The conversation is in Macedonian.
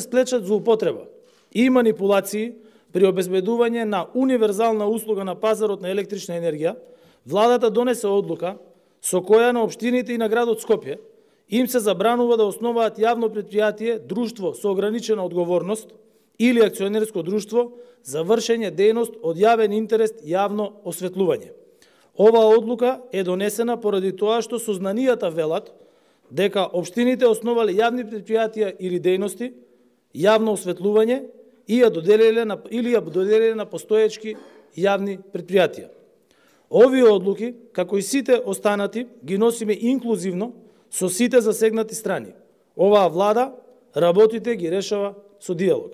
сплечат злоупотреба и манипулации при обезбедување на универзална услуга на пазарот на електрична енергија, владата донесе одлука со која на општините и на градот Скопје им се забранува да основаат јавно претпријатие, друштво со ограничена одговорност или акционерско друштво за вршење дејност од јавен интерес јавно осветлување. Оваа одлука е донесена поради тоа што сознанијата велат дека општините основале јавни претпријатија или дејности, јавно осветлување и ја доделеле на, постоечки јавни претпријатија. Овие одлуки, како и сите останати, ги носиме инклузивно со сите засегнати страни. Оваа влада работите ги решава со диалог.